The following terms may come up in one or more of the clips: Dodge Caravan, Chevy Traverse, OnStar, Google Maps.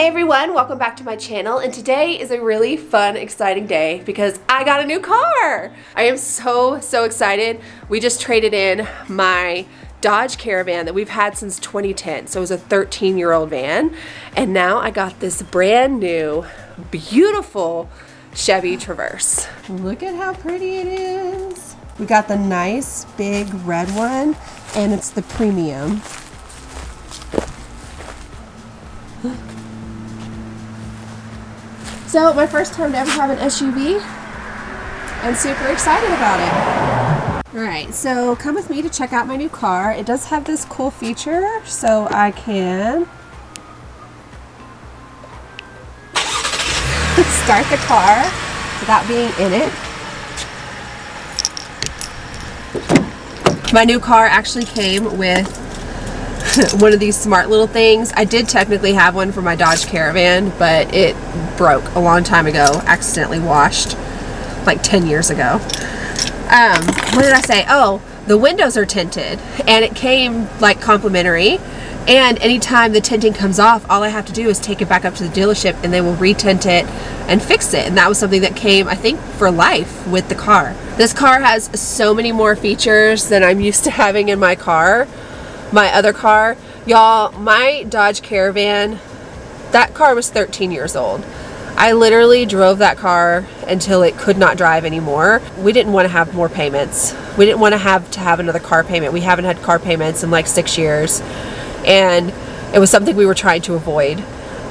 Hey everyone, welcome back to my channel, and today is a really fun, exciting day because I got a new car! I am so excited. We just traded in my Dodge Caravan that we've had since 2010, so it was a 13-year-old van, and now I got this brand new, beautiful Chevy Traverse. Look at how pretty it is! We got the nice, big red one, and it's the premium. So my first time to ever have an SUV. I'm super excited about it. All right, so come with me to check out my new car. It does have this cool feature, so I can start the car without being in it. My new car actually came with one of these smart little things. I did technically have one for my Dodge Caravan, but it broke a long time ago, accidentally washed like 10 years ago. What did I say? Oh, the windows are tinted, and it came like complimentary, and anytime the tinting comes off, all I have to do is take it back up to the dealership and they will retint it and fix it. And that was something that came, I think, for life with the car. This car has so many more features than I'm used to having in my car. My other car, y'all, my Dodge Caravan, that car was 13 years old. I literally drove that car until it could not drive anymore. We didn't want to have more payments. We didn't want to have another car payment. We haven't had car payments in like 6 years, and it was something we were trying to avoid,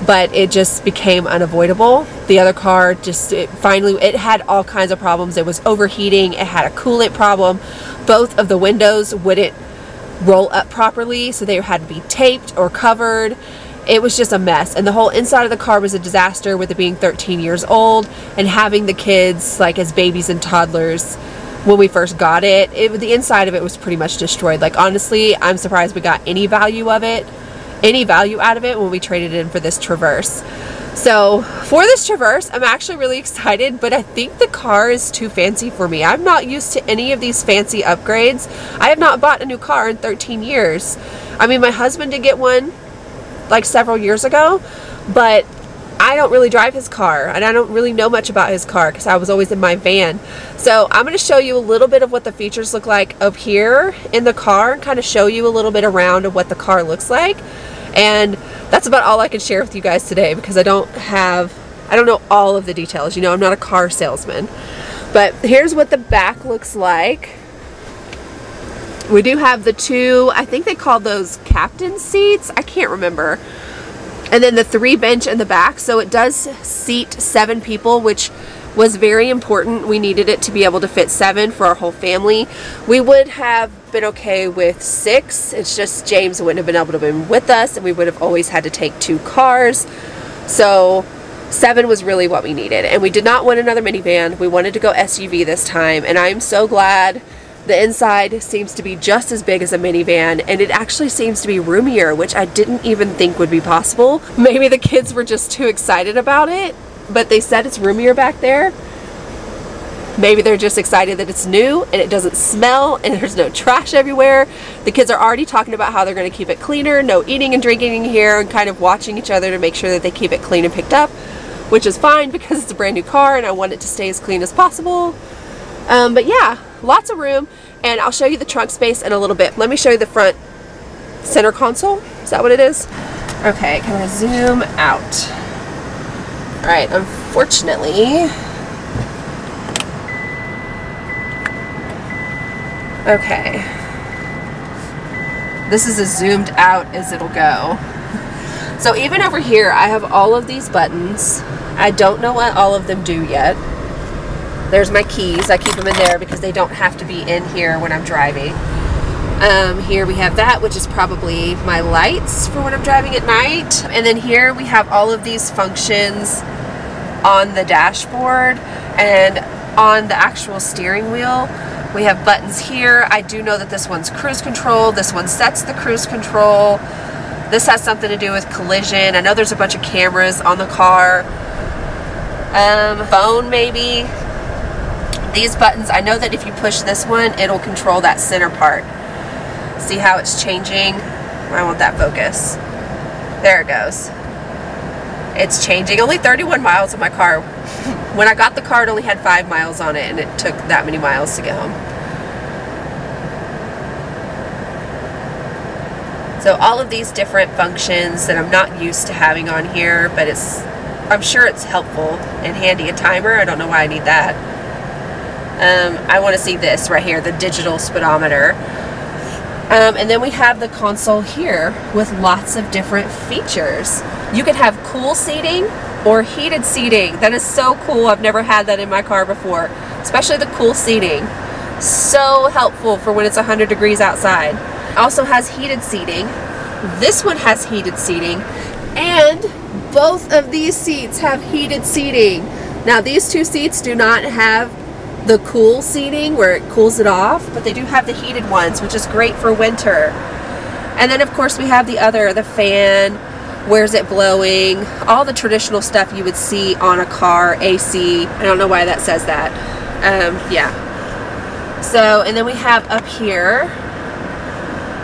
but it just became unavoidable. The other car just, it had all kinds of problems. It was overheating. It had a coolant problem. Both of the windows wouldn't roll up properly, so they had to be taped or covered. It was just a mess, and the whole inside of the car was a disaster with it being 13 years old and having the kids like as babies and toddlers when we first got it. The inside of it was pretty much destroyed. Like, honestly, I'm surprised we got any value of it, any value out of it when we traded in for this Traverse. So for this Traverse, I'm actually really excited, but I think the car is too fancy for me. I'm not used to any of these fancy upgrades. I have not bought a new car in 13 years. I mean, my husband did get one like several years ago, but I don't really drive his car, and I don't really know much about his car because I was always in my van. So I'm going to show you a little bit of what the features look like up here in the car and kind of show you a little bit around of what the car looks like. And that's about all I can share with you guys today because I don't know all of the details. You know, I'm not a car salesman. But here's what the back looks like. We do have the two, I think they call those captain seats. I can't remember. And then the 3 bench in the back. So it does seat 7 people, which was very important. We needed it to be able to fit 7 for our whole family. We would have been okay with 6. It's just James wouldn't have been able to be with us, and we would have always had to take 2 cars. So 7 was really what we needed. And we did not want another minivan. We wanted to go SUV this time, and I'm so glad. The inside seems to be just as big as a minivan, and it actually seems to be roomier, which I didn't even think would be possible. Maybe the kids were just too excited about it, but they said it's roomier back there. Maybe they're just excited that it's new and it doesn't smell and there's no trash everywhere. The kids are already talking about how they're going to keep it cleaner, no eating and drinking here, and kind of watching each other to make sure that they keep it clean and picked up, which is fine because it's a brand new car and I want it to stay as clean as possible. But yeah, lots of room, and I'll show you the trunk space in a little bit. Let me show you the front center console. Is that what it is? Okay, can I zoom out? All right, unfortunately. Okay. This is as zoomed out as it'll go. So even over here, I have all of these buttons. I don't know what all of them do yet. There's my keys. I keep them in there because they don't have to be in here when I'm driving. Here we have that, which is probably my lights for when I'm driving at night. And then here we have all of these functions on the dashboard, and on the actual steering wheel we have buttons here. I do know that this one's cruise control. This one sets the cruise control. This has something to do with collision. I know there's a bunch of cameras on the car. Phone maybe. These buttons, I know that if you push this one, it'll control that center part. See how it's changing? I want that focus. There it goes. It's changing. Only 31 miles on my car. When I got the car, it only had 5 miles on it, and it took that many miles to get home. So all of these different functions that I'm not used to having on here, but it's, I'm sure it's helpful and handy. A timer, I don't know why I need that. I want to see this right here, the digital speedometer. And then we have the console here with lots of different features. You can have cool seating or heated seating. That is so cool. I've never had that in my car before, especially the cool seating. So helpful for when it's 100 degrees outside. Also has heated seating. This one has heated seating, and both of these seats have heated seating. Now these two seats do not have the cool seating where it cools it off, but they do have the heated ones, which is great for winter. And then of course we have the other, the fan, where's it blowing, all the traditional stuff you would see on a car, AC. I don't know why that says that. Yeah. So, and then we have up here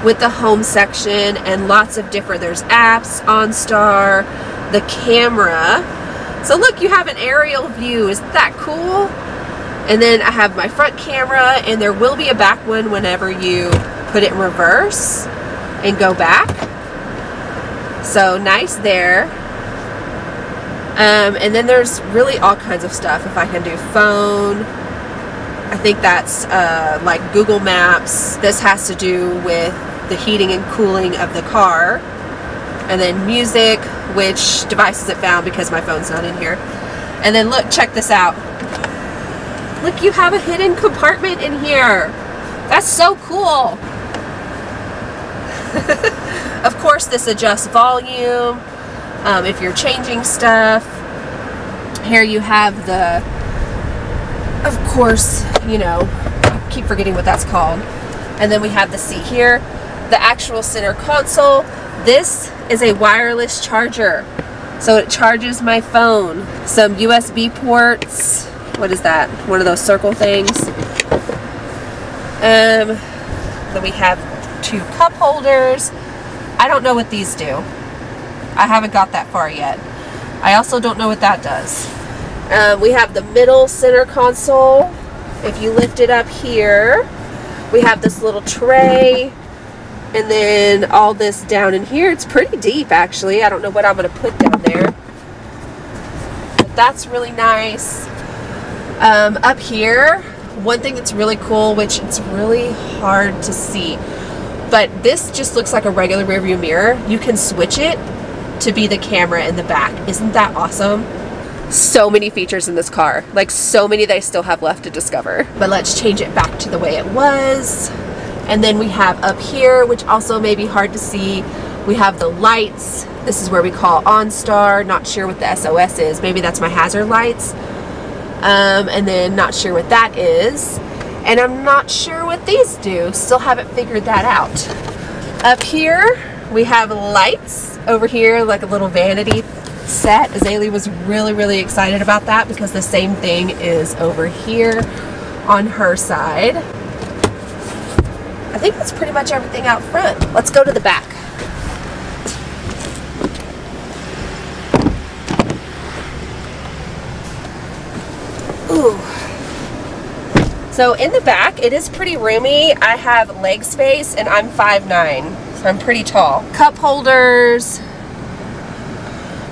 with the home section and lots of different, there's apps, OnStar, the camera. So look, you have an aerial view. Is that cool? And then I have my front camera, and there will be a back one whenever you put it in reverse and go back. So nice there. And then there's really all kinds of stuff. If I can do phone, I think that's like Google Maps. This has to do with the heating and cooling of the car. And then music, which devices it found because my phone's not in here. And then look, check this out. Look, you have a hidden compartment in here. That's so cool. Of course, this adjusts volume if you're changing stuff. Here you have the, of course, you know, I keep forgetting what that's called. And then we have the seat here, the actual center console. This is a wireless charger, so it charges my phone. Some USB ports. What is that? One of those circle things. Then we have two cup holders. I don't know what these do. I haven't got that far yet. I also don't know what that does. We have the middle center console. If you lift it up here, we have this little tray, and then all this down in here. It's pretty deep, actually. I don't know what I'm going to put down there, but that's really nice. Up here, one thing that's really cool, which it's really hard to see, but this just looks like a regular rearview mirror. You can switch it to be the camera in the back. Isn't that awesome? So many features in this car, like so many that I still have left to discover. But let's change it back to the way it was. And then we have up here, which also may be hard to see, we have the lights. This is where we call OnStar. Not sure what the SOS is. Maybe that's my hazard lights. And then not sure what that is, and I'm not sure what these do. Still haven't figured that out. Up here we have lights over here, like a little vanity set. Azalea was really excited about that because the same thing is over here on her side. I think that's pretty much everything out front. Let's go to the back. Ooh. So in the back, it is pretty roomy. I have leg space, and I'm 5'9", so I'm pretty tall. Cup holders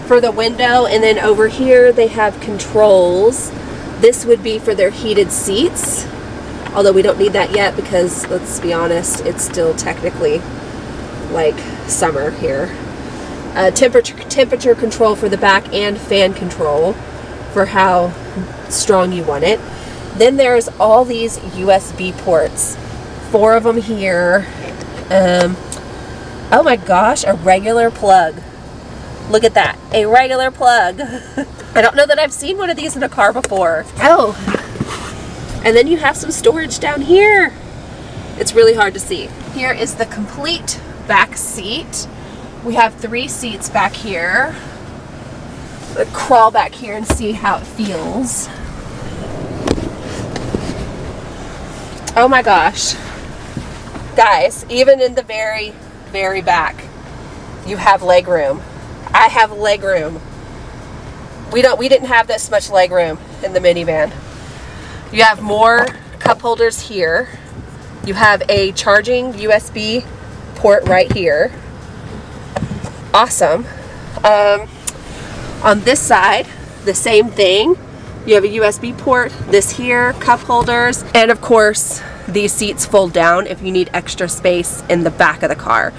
for the window, and then over here they have controls. This would be for their heated seats, although we don't need that yet because, let's be honest, it's still technically like summer here. Temperature control for the back, and fan control for how strong you want it. Then there's all these USB ports, 4 of them here. Oh my gosh, a regular plug. Look at that, a regular plug. I don't know that I've seen one of these in a car before. Oh, and then you have some storage down here. It's really hard to see. Here is the complete back seat. We have 3 seats back here. Crawl back here and see how it feels. Oh my gosh. Guys, even in the very, very back, you have leg room. I have leg room. We didn't have this much leg room in the minivan. You have more cup holders here. You have a charging USB port right here. Awesome. On this side, the same thing. You have a USB port, this here, cup holders, and of course, these seats fold down if you need extra space in the back of the car.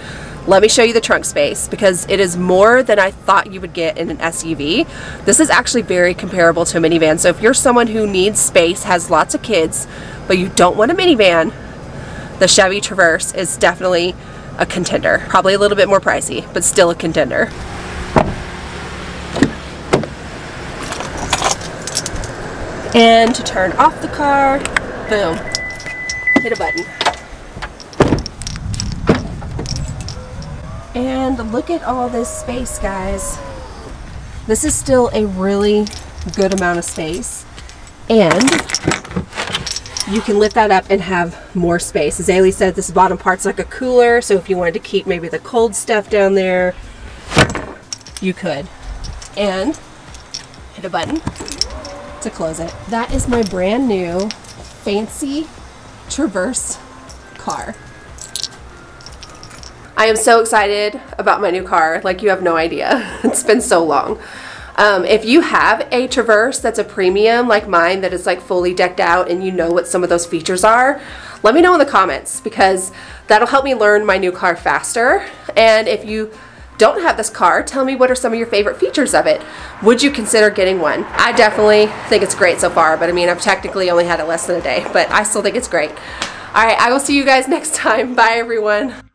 Let me show you the trunk space because it is more than I thought you would get in an SUV. This is actually very comparable to a minivan. So if you're someone who needs space, has lots of kids, but you don't want a minivan, the Chevy Traverse is definitely a contender. Probably a little bit more pricey, but still a contender. And to turn off the car, boom, hit a button. And look at all this space, guys. This is still a really good amount of space. And you can lift that up and have more space. As Ailey said, this bottom part's like a cooler, so if you wanted to keep maybe the cold stuff down there, you could. And hit a button to close it. That is my brand new fancy Traverse car. I am so excited about my new car, like you have no idea. It's been so long. If you have a Traverse that's a premium like mine that is like fully decked out and you know what some of those features are, let me know in the comments because that'll help me learn my new car faster. And if you don't have this car, tell me what are some of your favorite features of it. Would you consider getting one? I definitely think it's great so far, but I mean, I've technically only had it less than a day, but I still think it's great. All right, I will see you guys next time. Bye everyone.